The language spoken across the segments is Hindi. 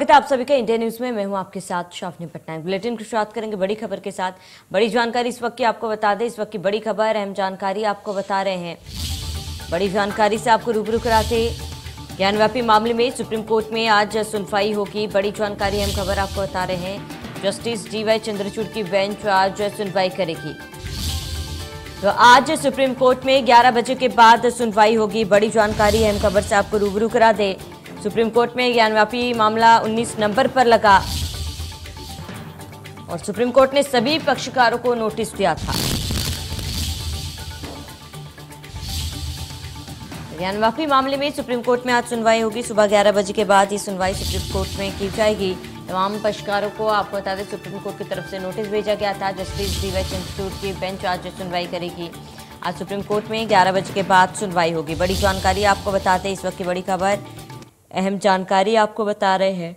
स्वागत है आप सभी का इंडिया न्यूज में। मैं हूं आपके साथ शाफनी पटनायक। बुलेटिन की शुरुआत करेंगे बड़ी खबर के साथ। बड़ी जानकारी इस वक्त की आपको बता दें, इस वक्त की बड़ी खबर अहम जानकारी आपको बता रहे हैं। बड़ी जानकारी से आपको रूबरू कराते ज्ञानवापी मामले में सुप्रीम कोर्ट में आज सुनवाई होगी। बड़ी जानकारी अहम खबर आपको बता रहे हैं। जस्टिस DY चंद्रचूड़ की बेंच आज सुनवाई करेगी। तो आज सुप्रीम कोर्ट में 11 बजे के बाद सुनवाई होगी। बड़ी जानकारी अहम खबर से आपको रूबरू करा दे। सुप्रीम कोर्ट में ज्ञानवापी मामला 19 नंबर पर लगा और सुप्रीम कोर्ट ने सभी पक्षकारों को नोटिस दिया था। ज्ञानवापी मामले में सुप्रीम कोर्ट में आज सुनवाई होगी। सुबह 11 बजे के बाद ये सुनवाई सुप्रीम कोर्ट में की जाएगी। तमाम पक्षकारों को आपको बता दें सुप्रीम कोर्ट की तरफ से नोटिस भेजा गया था। जस्टिस DY चंद्रचूड़ की बेंच आज सुनवाई करेगी। आज सुप्रीम कोर्ट में 11 बजे के बाद सुनवाई होगी। बड़ी जानकारी आपको बताते हैं, इस वक्त की बड़ी खबर अहम जानकारी आपको बता रहे हैं,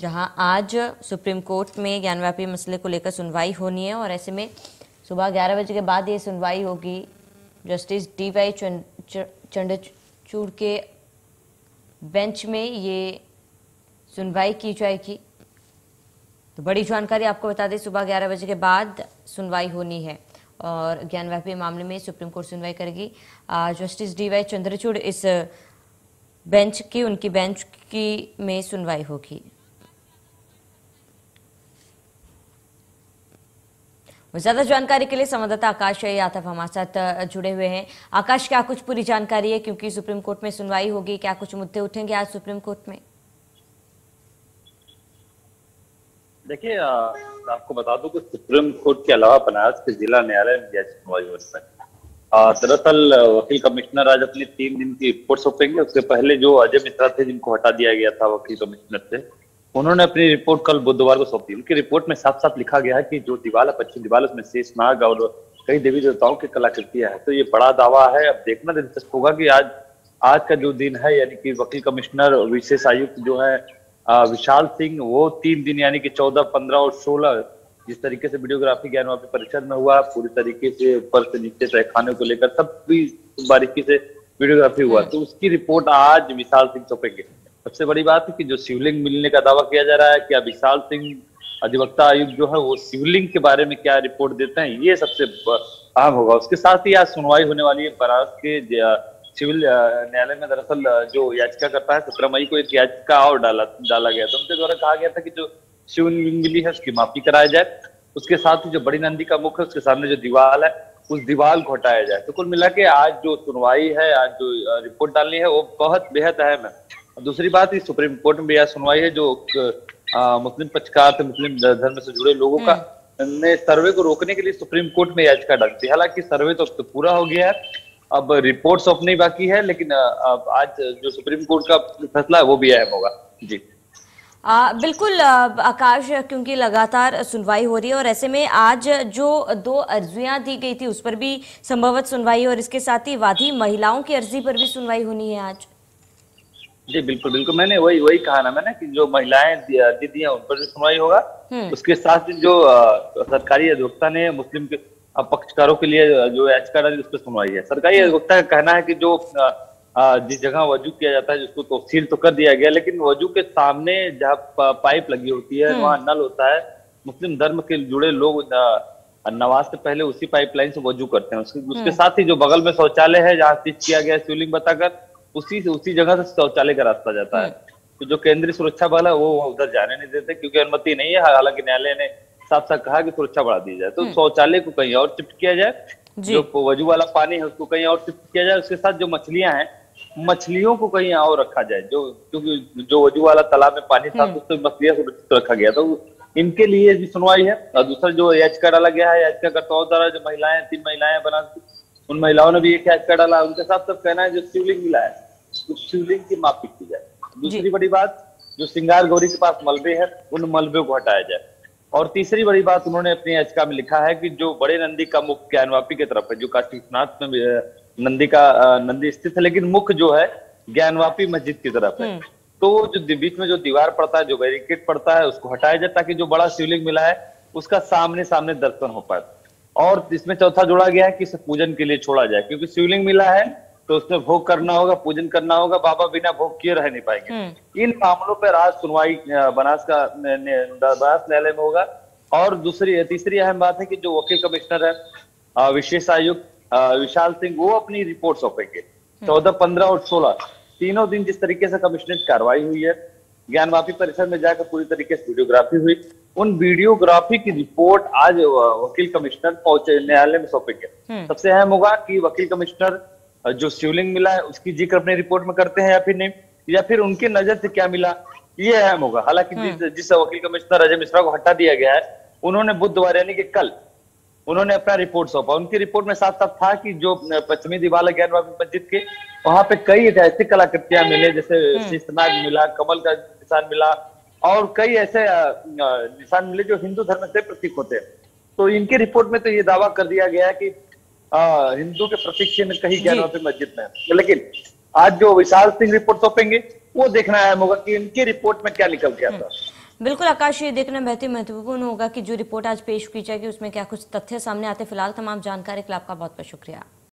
जहां आज सुप्रीम कोर्ट में ज्ञानवापी मसले को लेकर सुनवाई होनी है और ऐसे में सुबह 11 बजे के बाद ये सुनवाई होगी। जस्टिस DY चंद्रचूड़ के बेंच में ये सुनवाई की जाएगी। तो बड़ी जानकारी आपको बता दें, सुबह 11 बजे के बाद सुनवाई होनी है और ज्ञानवापी मामले में सुप्रीम कोर्ट सुनवाई करेगी। जस्टिस DY चंद्रचूड़ इस बेंच की उनकी बेंच में सुनवाई होगी। ज्यादा जानकारी के लिए संवाददाता आकाश यादव हमारे साथ जुड़े हुए हैं। आकाश, क्या कुछ पूरी जानकारी है, क्योंकि सुप्रीम कोर्ट में सुनवाई होगी, क्या कुछ मुद्दे उठेंगे आज सुप्रीम कोर्ट में? देखिए, आपको बता दूं कि सुप्रीम कोर्ट के अलावा बनारस के जिला न्यायालय में सुनवाई हो रही है। दरअसल वकील कमिश्नर आज अपनी 3 दिन की रिपोर्ट सौंपेंगे। उससे पहले जो अजय मिश्रा थे, जिनको हटा दिया गया था वकील कमिश्नर से, उन्होंने अपनी रिपोर्ट कल बुधवार को सौंपी। उनकी रिपोर्ट में साफ साफ लिखा गया है कि जो दीवार है, पश्चिम दीवार, उसमें शेष नाग और कई देवी देवताओं की कलाकृतियां है। तो ये बड़ा दावा है। अब देखना दिलचस्प होगा कि आज का जो दिन है, यानी कि वकील कमिश्नर विशेष आयुक्त जो है विशाल सिंह, वो 3 दिन यानी कि 14, 15 और 16 जिस तरीके से वीडियोग्राफी ज्ञानवापी परिषद में हुआ, पूरी तरीके से ऊपर से नीचे तहखाने को लेकर सब भी बारीकी से वीडियोग्राफी हुआ, तो उसकी रिपोर्ट आज विशाल सिंह सौंपेंगे। सबसे बड़ी बात है कि जो शिवलिंग मिलने का दावा किया जा रहा है, क्या विशाल सिंह अधिवक्ता आयुक्त जो है वो शिवलिंग के बारे में क्या रिपोर्ट देते हैं, ये सबसे अहम होगा। उसके साथ ही आज सुनवाई होने वाली है बनारस के सिविल न्यायालय में। दरअसल जो याचिका करता है, 17 मई को एक याचिका और डाला गया था। उनके द्वारा कहा गया था कि जो शिवलिंग मिली है उसकी माफी कराया जाए। उसके साथ ही जो बड़ी नंदी का मुख है, उसके सामने जो दीवार है, उस दीवार को हटाया जाए। तो कुल मिला के आज जो सुनवाई है, आज जो रिपोर्ट डालनी है, वो बहुत बेहद अहम है। दूसरी बात, ये सुप्रीम कोर्ट में भी आज सुनवाई है। जो मुस्लिम पक्षकार, मुस्लिम धर्म से जुड़े लोगों का ने सर्वे को रोकने के लिए सुप्रीम कोर्ट में याचिका डाली थी। हालांकि सर्वे तो अब तो पूरा हो गया है, अब रिपोर्ट सौंपनी बाकी है, लेकिन अब आज जो सुप्रीम कोर्ट का फैसला है वो भी अहम होगा। जी बिल्कुल आकाश, क्योंकि लगातार सुनवाई हो रही है और ऐसे में आज जो 2 अर्जियां दी गई थी उस पर भी संभवत सुनवाई, और इसके साथ ही वादी महिलाओं की अर्जी पर भी सुनवाई होनी है आज। जी बिल्कुल बिल्कुल, मैंने वही कहा ना मैंने कि जो महिलाएं अर्जी दी है उन पर भी सुनवाई होगा। उसके साथ ही जो सरकारी अधिवक्ता ने मुस्लिम पक्षकारों के लिए जो याचिका डाली, उस पर सुनवाई है। सरकारी अधिवक्ता का कहना है कि जो जिस जगह वजू किया जाता है, जिसको तफसील तो कर दिया गया, लेकिन वजू के सामने जहाँ पाइप लगी होती है, वहाँ नल होता है। मुस्लिम धर्म के जुड़े लोग नमाज से पहले उसी पाइपलाइन से वजू करते हैं। उसके साथ ही जो बगल में शौचालय है, जहाँ स्थित किया गया शिवलिंग बताकर, उसी जगह से शौचालय का रास्ता जाता है। तो जो केंद्रीय सुरक्षा बल है वो उधर जाने नहीं देते, क्योंकि अनुमति नहीं है। हालांकि न्यायालय ने साफ साफ कहा कि सुरक्षा बढ़ा दी जाए, तो शौचालय को कहीं और शिफ्ट किया जाए, जो वजू वाला पानी है उसको कहीं और शिफ्ट किया जाए। उसके साथ जो मछलियां हैं, मछलियों को कहीं और रखा जाए, जो क्योंकि जो वजू वाला तालाब में पानी था उससे मछलियां सुरक्षित रखा गया, तो इनके लिए भी सुनवाई है। और दूसरा जो याचिका डाला गया है याचिकाकर्ताओं द्वारा, जो महिलाएं, 3 महिलाएं बनारस, उन महिलाओं ने भी एक याचिका डाला। उनके साथ सब कहना है जो शिवलिंग मिला है, शिवलिंग की माफी की जाए। दूसरी बड़ी बात, जो सिंगार गौरी के पास मलबे है, उन मलबे को हटाया जाए। और तीसरी बड़ी बात, उन्होंने अपनी याचिका में लिखा है कि जो बड़े नंदी का मुख ज्ञानवापी की तरफ है, जो काशीनाथ में नंदी स्थित है, लेकिन मुख जो है ज्ञानवापी मस्जिद की तरफ है, तो जो बीच में जो दीवार पड़ता है, जो बैरिकेड पड़ता है, उसको हटाया जाए, ताकि जो बड़ा शिवलिंग मिला है उसका सामने दर्शन हो पाए। और इसमें चौथा जोड़ा गया है कि इसे पूजन के लिए छोड़ा जाए, क्योंकि शिवलिंग मिला है तो उसमें भोग करना होगा, पूजन करना होगा, बाबा बिना भोग किए रह नहीं पाएंगे। इन मामलों पर आज सुनवाई बनास न्यायालय में होगा। और दूसरी तीसरी अहम बात है कि जो वकील कमिश्नर है विशेष आयुक्त विशाल सिंह, वो अपनी रिपोर्ट सौंपेंगे। 14, 15 और 16 तीनों दिन जिस तरीके से कमिश्नरेट कार्रवाई हुई है, ज्ञानवापी परिसर में जाकर पूरी तरीके से वीडियोग्राफी हुई, उन वीडियोग्राफी की रिपोर्ट आज वकील कमिश्नर पहुंचे न्यायालय में सौंपेंगे। सबसे अहम होगा कि वकील कमिश्नर जो शिवलिंग मिला है उसकी जिक्र अपने रिपोर्ट में करते हैं या फिर नहीं, या फिर उनकी नजर से क्या मिला, ये अहम होगा। हालांकि जिस वकील कमिश्नर अजय मिश्रा को हटा दिया गया है, उन्होंने बुधवार यानी कि कल उन्होंने अपना रिपोर्ट सौंपा। उनकी रिपोर्ट में साफ साफ था कि जो पश्चिमी दीवाल है ज्ञानवापी मस्जिद के, वहां पे कई ऐतिहासिक कलाकृतियां मिले, जैसे शेष नाग मिला, कमल का निशान मिला और कई ऐसे निशान मिले जो हिंदू धर्म से प्रतीक होते हैं। तो इनकी रिपोर्ट में तो ये दावा कर दिया गया है कि हिंदू के प्रतीक चिन्ह कहीं ज्ञानवापी मस्जिद में है, लेकिन आज जो विशाल सिंह रिपोर्ट सौंपेंगे वो देखना अहम होगा कि इनकी रिपोर्ट में क्या निकल गया था। बिल्कुल आकाश, ये देखना बहुत ही महत्वपूर्ण होगा कि जो रिपोर्ट आज पेश की जाएगी उसमें क्या कुछ तथ्य सामने आते। फिलहाल तमाम जानकारी के लिए आपका बहुत बहुत शुक्रिया।